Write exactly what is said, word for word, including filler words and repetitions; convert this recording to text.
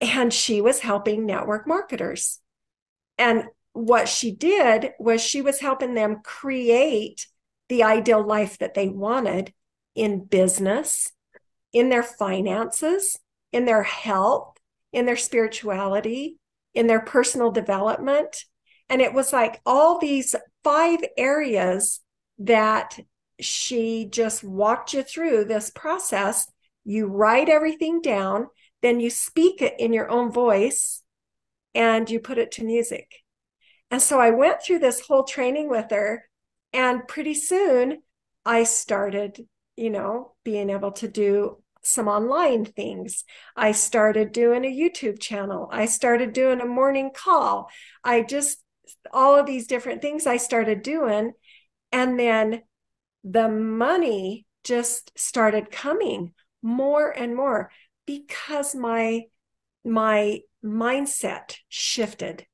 and she was helping network marketers. And what she did was she was helping them create the ideal life that they wanted in business, in their finances, in their health, in their spirituality, in their personal development. And it was like all these five areas that she just walked you through this process. You write everything down, then you speak it in your own voice, and you put it to music. And so I went through this whole training with her, and pretty soon I started, you know, being able to do some online things. I started doing a YouTube channel. I started doing a morning call. I just, all of these different things I started doing. And then the money just started coming more and more because my, my mindset shifted.